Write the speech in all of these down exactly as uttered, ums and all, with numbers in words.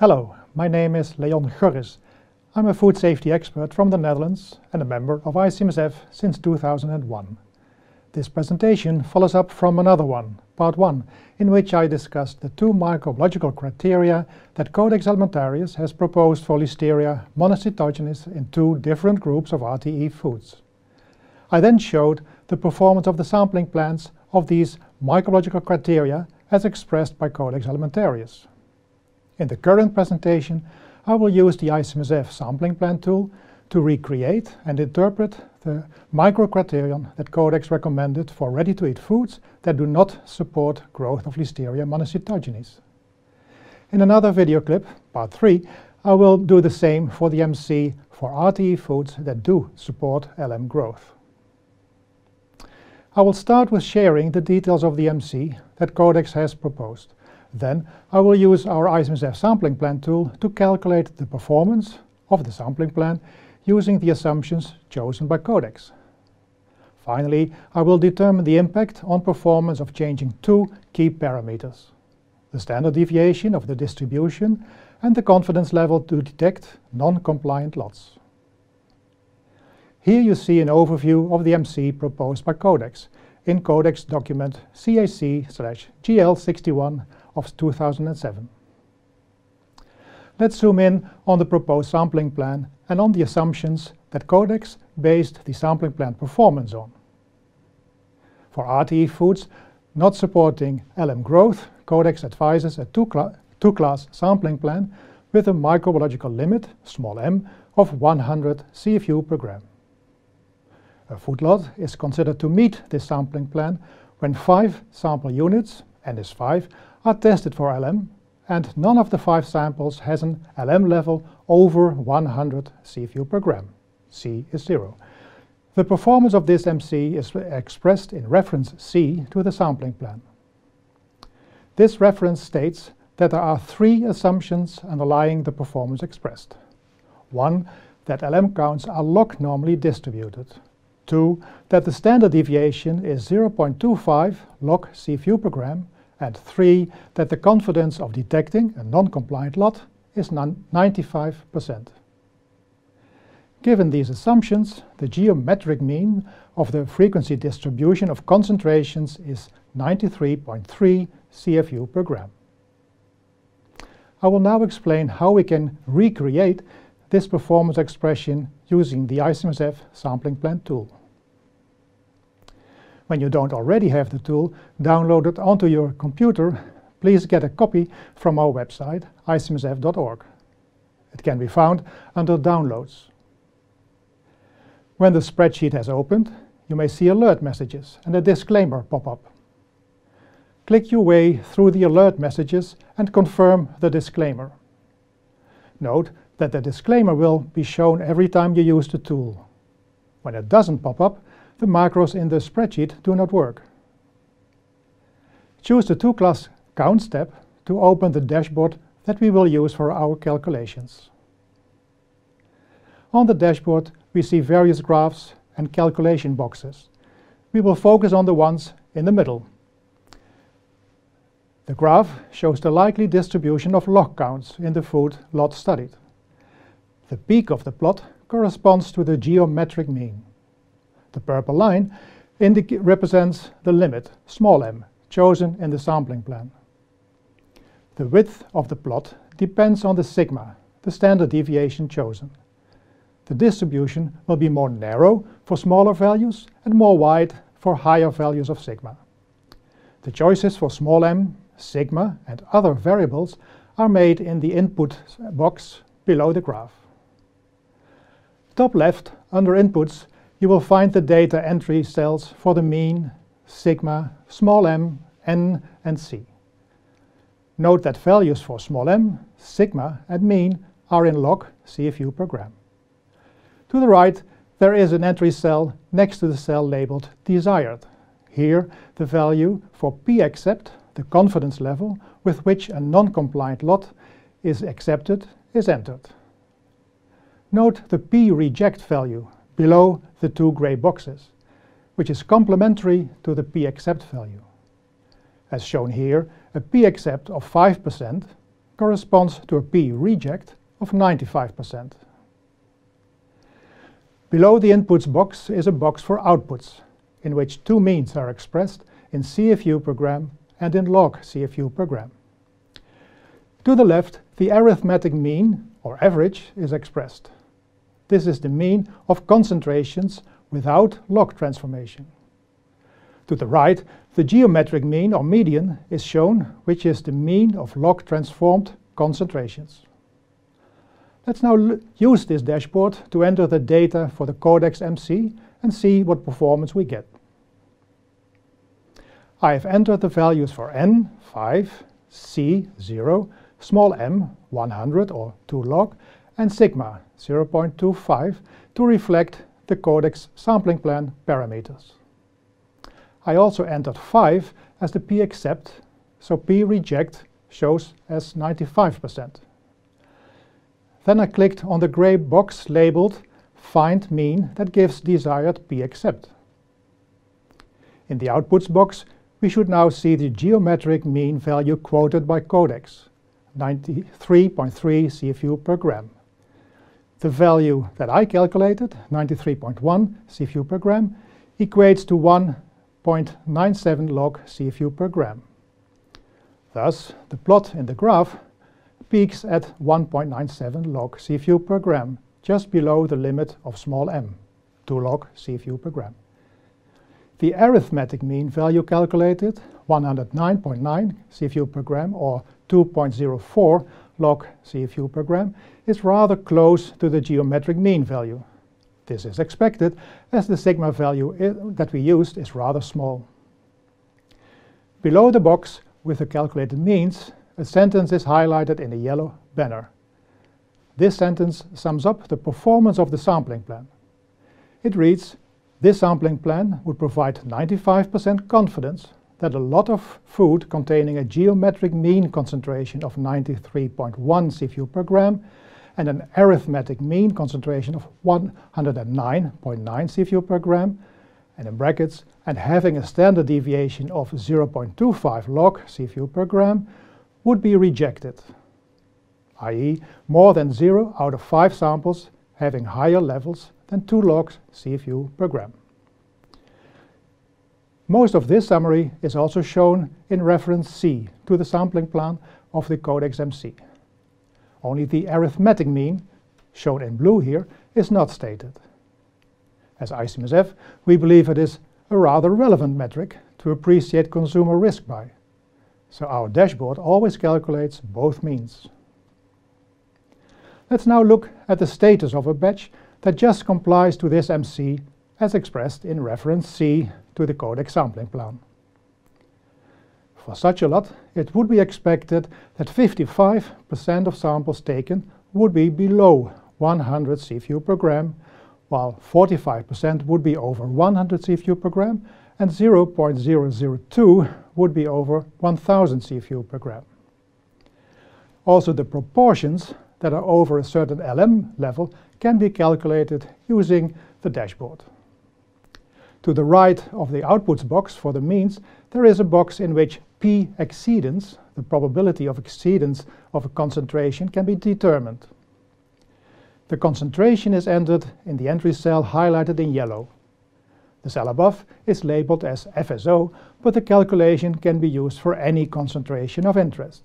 Hello, my name is Leon Gorris. I'm a food safety expert from the Netherlands and a member of I C M S F since two thousand one. This presentation follows up from another one, part one, in which I discussed the two microbiological criteria that Codex Alimentarius has proposed for Listeria monocytogenes in two different groups of R T E foods. I then showed the performance of the sampling plans of these microbiological criteria as expressed by Codex Alimentarius. In the current presentation, I will use the I C M S F sampling plan tool to recreate and interpret the microcriterion that Codex recommended for ready-to-eat foods that do not support growth of Listeria monocytogenes. In another video clip, part three, I will do the same for the M C for R T E foods that do support L M growth. I will start with sharing the details of the M C that Codex has proposed. Then I will use our I C M S F sampling plan tool to calculate the performance of the sampling plan using the assumptions chosen by Codex. Finally, I will determine the impact on performance of changing two key parameters: the standard deviation of the distribution and the confidence level to detect non-compliant lots. Here you see an overview of the M C proposed by Codex in Codex document C A C G L sixty-one of two thousand seven. Let's zoom in on the proposed sampling plan and on the assumptions that Codex based the sampling plan performance on. For R T E foods not supporting L M growth, Codex advises a two-cla- two-class sampling plan with a microbiological limit, small m, of one hundred C F U per gram. A food lot is considered to meet this sampling plan when five sample units, n is five, are tested for L M, and none of the five samples has an L M level over one hundred C F U per gram. C is zero. The performance of this M C is expressed in reference C to the sampling plan. This reference states that there are three assumptions underlying the performance expressed. One, that L M counts are log normally distributed. Two, that the standard deviation is zero point two five log C F U per gram. And three, that the confidence of detecting a non-compliant lot is ninety-five percent. Given these assumptions, the geometric mean of the frequency distribution of concentrations is ninety-three point three C F U per gram. I will now explain how we can recreate this performance expression using the I C M S F sampling plan tool. When you don't already have the tool downloaded onto your computer, please get a copy from our website, I C M S F dot org. It can be found under Downloads. When the spreadsheet has opened, you may see alert messages and a disclaimer pop up. Click your way through the alert messages and confirm the disclaimer. Note that the disclaimer will be shown every time you use the tool. When it doesn't pop up, the macros in the spreadsheet do not work. Choose the two-class count step to open the dashboard that we will use for our calculations. On the dashboard, we see various graphs and calculation boxes. We will focus on the ones in the middle. The graph shows the likely distribution of log counts in the food lot studied. The peak of the plot corresponds to the geometric mean. The purple line represents the limit, small m, chosen in the sampling plan. The width of the plot depends on the sigma, the standard deviation chosen. The distribution will be more narrow for smaller values and more wide for higher values of sigma. The choices for small m, sigma, and other variables are made in the input box below the graph. Top left, under Inputs, you will find the data entry cells for the mean, sigma, small m, n, and c. Note that values for small m, sigma, and mean are in log C F U per gram. To the right, there is an entry cell next to the cell labeled desired. Here, the value for p accept, the confidence level with which a non-compliant lot is accepted, is entered. Note the p reject value below the two gray boxes, which is complementary to the p accept value. As shown here, a p accept of five percent corresponds to a P reject of ninety-five percent. Below the inputs box is a box for outputs, in which two means are expressed in C F U per gram and in log C F U per gram. To the left, the arithmetic mean, or average, is expressed. This is the mean of concentrations without log transformation. To the right, the geometric mean, or median, is shown, which is the mean of log transformed concentrations. Let's now use this dashboard to enter the data for the Codex M C and see what performance we get. I have entered the values for N, five, C, zero, small m, one hundred or two log, and sigma, zero point two five, to reflect the Codex sampling plan parameters. I also entered five as the P accept, so P reject shows as ninety-five percent. Then I clicked on the gray box labeled Find Mean that gives desired P accept. In the outputs box, we should now see the geometric mean value quoted by Codex, ninety-three point three C F U per gram. The value that I calculated, ninety-three point one C F U per gram, equates to one point nine seven log C F U per gram. Thus, the plot in the graph peaks at one point nine seven log C F U per gram, just below the limit of small m, two log C F U per gram. The arithmetic mean value calculated, one hundred nine point nine C F U per gram, or two point zero four log C F U per gram, is rather close to the geometric mean value. This is expected, as the sigma value that we used is rather small. Below the box with the calculated means, a sentence is highlighted in a yellow banner. This sentence sums up the performance of the sampling plan. It reads, "This sampling plan would provide ninety-five percent confidence that a lot of food containing a geometric mean concentration of ninety-three point one C F U per gram and an arithmetic mean concentration of one hundred nine point nine C F U per gram," and in brackets, "and having a standard deviation of zero point two five log C F U per gram, would be rejected," that is more than zero out of five samples having higher levels than two log C F U per gram. Most of this summary is also shown in reference C to the sampling plan of the Codex M C. Only the arithmetic mean, shown in blue here, is not stated. As I C M S F, we believe it is a rather relevant metric to appreciate consumer risk by. So our dashboard always calculates both means. Let's now look at the status of a batch that just complies to this M C as expressed in reference C to the Codex sampling plan. For such a lot, it would be expected that fifty-five percent of samples taken would be below one hundred C F U per gram, while forty-five percent would be over one hundred C F U per gram and zero point zero zero two would be over one thousand C F U per gram. Also, the proportions that are over a certain L M level can be calculated using the dashboard. To the right of the outputs box for the means, there is a box in which P exceedance, the probability of exceedance of a concentration, can be determined. The concentration is entered in the entry cell highlighted in yellow. The cell above is labeled as F S O, but the calculation can be used for any concentration of interest.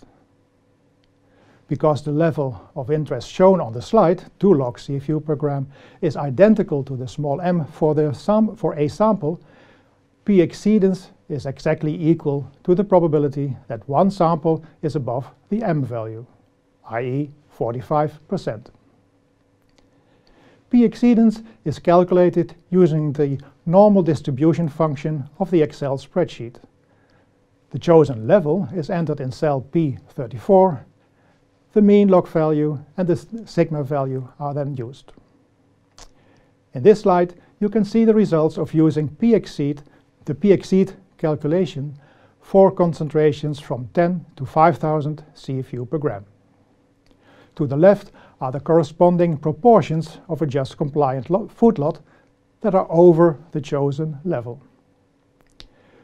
Because the level of interest shown on the slide, two log C F U per gram, is identical to the small m for, the sum for a sample, P exceedance is exactly equal to the probability that one sample is above the m value, that is forty-five percent. P exceedance is calculated using the normal distribution function of the Excel spreadsheet. The chosen level is entered in cell P thirty-four. The mean log value and the sigma value are then used. In this slide, you can see the results of using P-exceed, the P-exceed calculation for concentrations from ten to five thousand C F U per gram. To the left are the corresponding proportions of a just compliant food lot that are over the chosen level.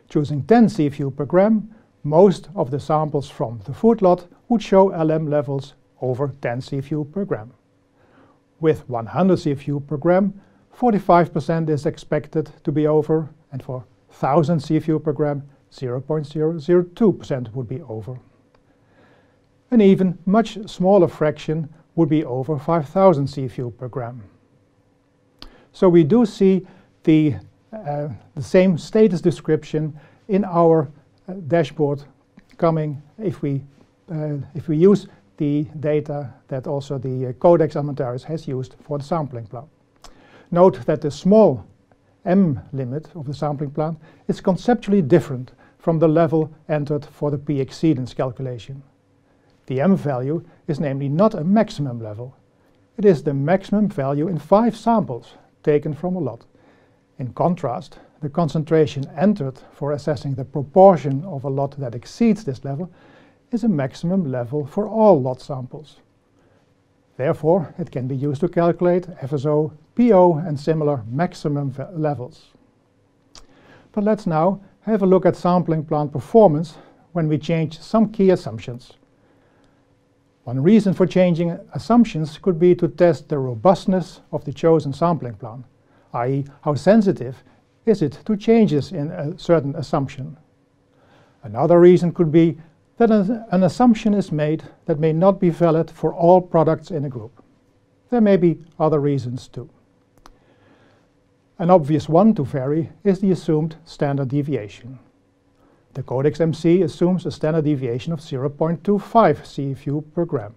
Choosing ten C F U per gram, most of the samples from the food lot would show L M levels over ten C F U per gram. With one hundred C F U per gram, forty-five percent is expected to be over, and for one thousand C F U per gram, zero point zero zero two percent would be over. An even much smaller fraction would be over five thousand C F U per gram. So we do see the, uh, the same status description in our uh, dashboard coming if we, uh, if we use the data that also the uh, Codex Alimentarius has used for the sampling plan. Note that the small M limit of the sampling plan is conceptually different from the level entered for the P exceedance calculation. The M value is namely not a maximum level. It is the maximum value in five samples taken from a lot. In contrast, the concentration entered for assessing the proportion of a lot that exceeds this level is a maximum level for all lot samples. Therefore, it can be used to calculate F S O, P O and similar maximum levels. But let's now have a look at sampling plan performance when we change some key assumptions. One reason for changing assumptions could be to test the robustness of the chosen sampling plan, i e how sensitive is it to changes in a certain assumption. Another reason could be that an assumption is made that may not be valid for all products in a group. There may be other reasons too. An obvious one to vary is the assumed standard deviation. The Codex M C assumes a standard deviation of zero point two five C F U per gram.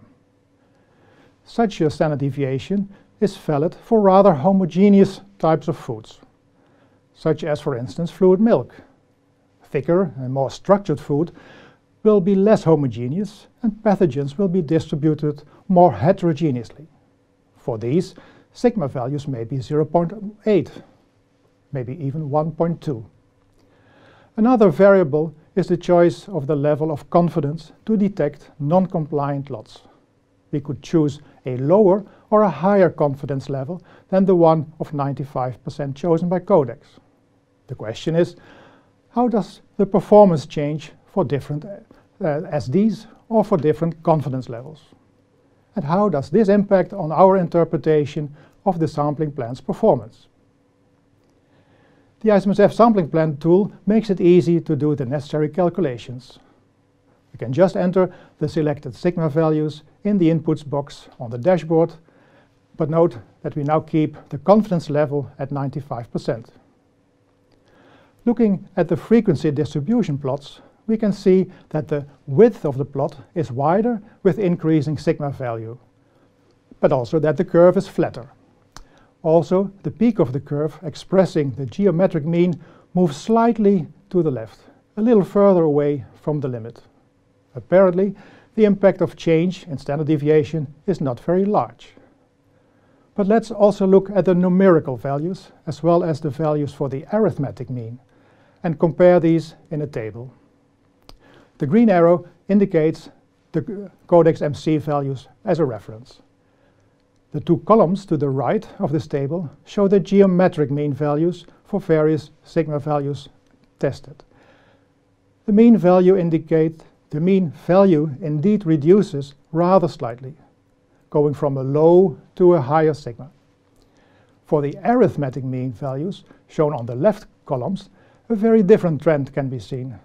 Such a standard deviation is valid for rather homogeneous types of foods, such as, for instance, fluid milk. Thicker and more structured food will be less homogeneous and pathogens will be distributed more heterogeneously. For these, sigma values may be zero point eight, maybe even one point two. Another variable is the choice of the level of confidence to detect non-compliant lots. We could choose a lower or a higher confidence level than the one of ninety-five percent chosen by Codex. The question is, how does the performance change for different Uh, S Ds or for different confidence levels? And how does this impact on our interpretation of the sampling plan's performance? The I C M S F sampling plan tool makes it easy to do the necessary calculations. We can just enter the selected sigma values in the inputs box on the dashboard, but note that we now keep the confidence level at ninety-five percent. Looking at the frequency distribution plots, we can see that the width of the plot is wider with increasing sigma value, but also that the curve is flatter. Also, the peak of the curve expressing the geometric mean moves slightly to the left, a little further away from the limit. Apparently, the impact of change in standard deviation is not very large. But let's also look at the numerical values as well as the values for the arithmetic mean and compare these in a table. The green arrow indicates the Codex M C values as a reference. The two columns to the right of this table show the geometric mean values for various sigma values tested. The mean value indicate the mean value indeed reduces rather slightly, going from a low to a higher sigma. For the arithmetic mean values shown on the left columns, a very different trend can be seen.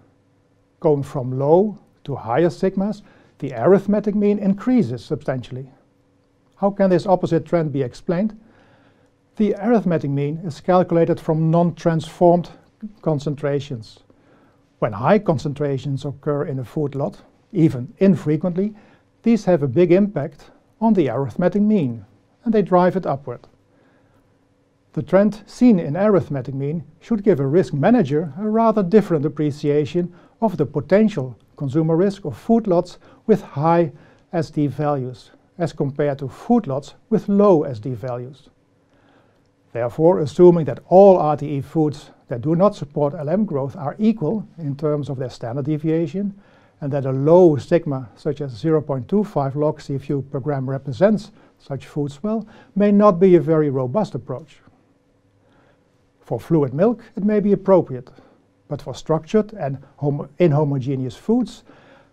Going from low to higher sigmas, the arithmetic mean increases substantially. How can this opposite trend be explained? The arithmetic mean is calculated from non-transformed concentrations. When high concentrations occur in a food lot, even infrequently, these have a big impact on the arithmetic mean, and they drive it upward. The trend seen in arithmetic mean should give a risk manager a rather different appreciation of the potential consumer risk of food lots with high S D values as compared to food lots with low S D values. Therefore, assuming that all R T E foods that do not support L M growth are equal in terms of their standard deviation, and that a low sigma such as zero point two five log C F U per gram represents such foods well, may not be a very robust approach. For fluid milk, it may be appropriate. But for structured and homo- inhomogeneous foods,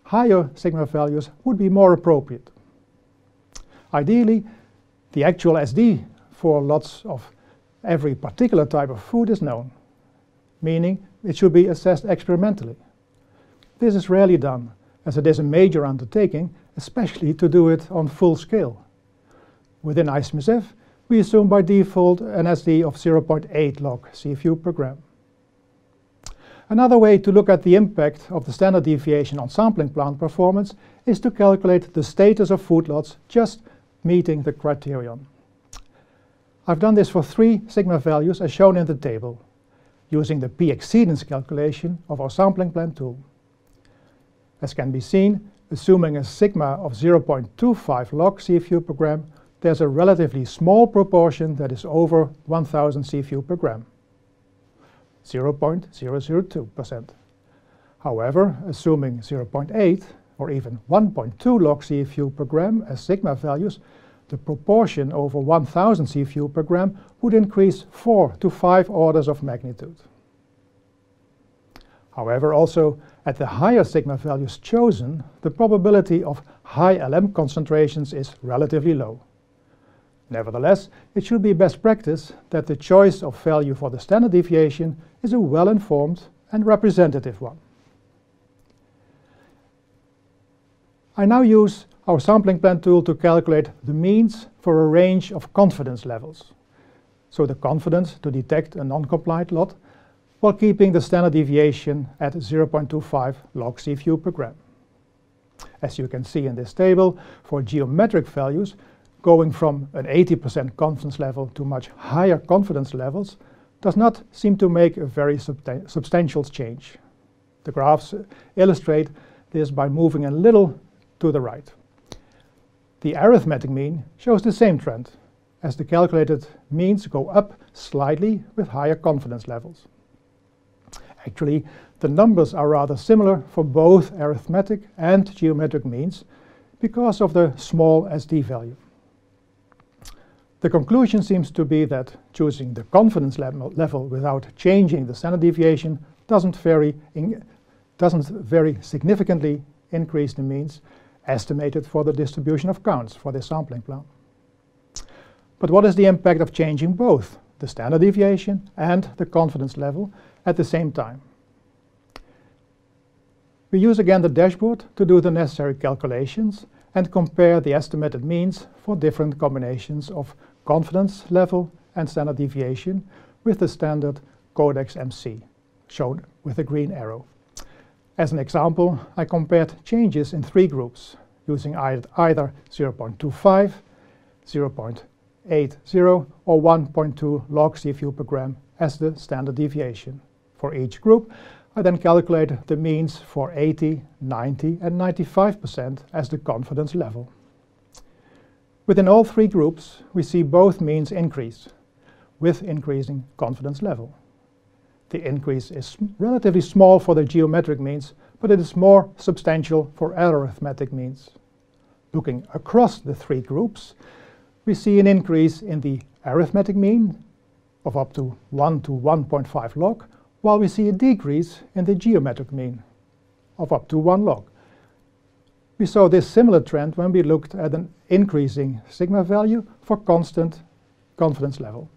higher sigma values would be more appropriate. Ideally, the actual S D for lots of every particular type of food is known, meaning it should be assessed experimentally. This is rarely done, as it is a major undertaking, especially to do it on full scale. Within I C M S F, we assume by default an S D of zero point eight log C F U per gram. Another way to look at the impact of the standard deviation on sampling plant performance is to calculate the status of food lots just meeting the criterion. I've done this for three sigma values as shown in the table, using the p-exceedance calculation of our sampling plan tool. As can be seen, assuming a sigma of zero point two five log C F U per gram, there's a relatively small proportion that is over one thousand C F U per gram, zero point zero zero two percent. However, assuming zero point eight or even one point two log C F U per gram as sigma values, the proportion over one thousand C F U per gram would increase four to five orders of magnitude. However, also at the higher sigma values chosen, the probability of high L M concentrations is relatively low. Nevertheless, it should be best practice that the choice of value for the standard deviation is a well-informed and representative one. I now use our sampling plan tool to calculate the means for a range of confidence levels, so the confidence to detect a non-compliant lot while keeping the standard deviation at zero point two five log C F U per gram. As you can see in this table, for geometric values, going from an eighty percent confidence level to much higher confidence levels does not seem to make a very subta- substantial change. The graphs illustrate this by moving a little to the right. The arithmetic mean shows the same trend, as the calculated means go up slightly with higher confidence levels. Actually, the numbers are rather similar for both arithmetic and geometric means because of the small S D value. The conclusion seems to be that choosing the confidence level without changing the standard deviation doesn't vary, in, doesn't vary significantly increase the means estimated for the distribution of counts for this sampling plan. But what is the impact of changing both the standard deviation and the confidence level at the same time? We use again the dashboard to do the necessary calculations and compare the estimated means for different combinations of confidence level and standard deviation with the standard Codex M C, shown with a green arrow. As an example, I compared changes in three groups using either zero point two five, zero point eight zero, or one point two log C F U per gram as the standard deviation. For each group, I then calculate the means for eighty, ninety, and ninety-five percent as the confidence level. Within all three groups, we see both means increase with increasing confidence level. The increase is relatively small for the geometric means, but it is more substantial for arithmetic means. Looking across the three groups, we see an increase in the arithmetic mean of up to one to one point five log, while we see a decrease in the geometric mean of up to one log. We saw this similar trend when we looked at an increasing sigma value for constant confidence level.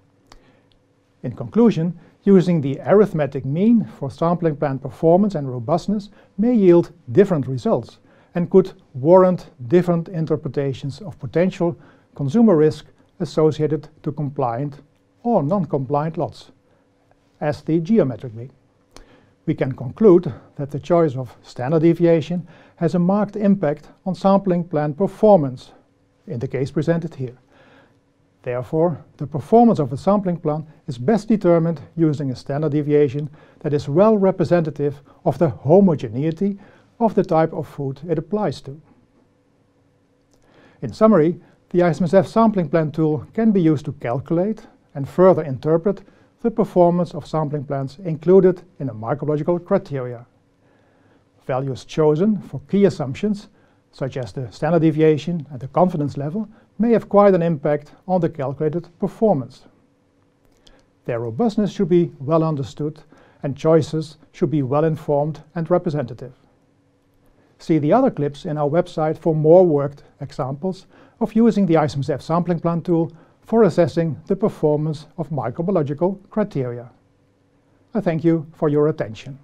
In conclusion, using the arithmetic mean for sampling plan performance and robustness may yield different results and could warrant different interpretations of potential consumer risk associated to compliant or non-compliant lots as the geometric mean. We can conclude that the choice of standard deviation has a marked impact on sampling plan performance in the case presented here. Therefore, the performance of a sampling plan is best determined using a standard deviation that is well representative of the homogeneity of the type of food it applies to. In summary, the I C M S F sampling plan tool can be used to calculate and further interpret the performance of sampling plans included in the microbiological criteria. Values chosen for key assumptions, such as the standard deviation and the confidence level, may have quite an impact on the calculated performance. Their robustness should be well understood, and choices should be well informed and representative. see the other clips in our website for more worked examples of using the I C M S F sampling plan tool for assessing the performance of microbiological criteria. I thank you for your attention.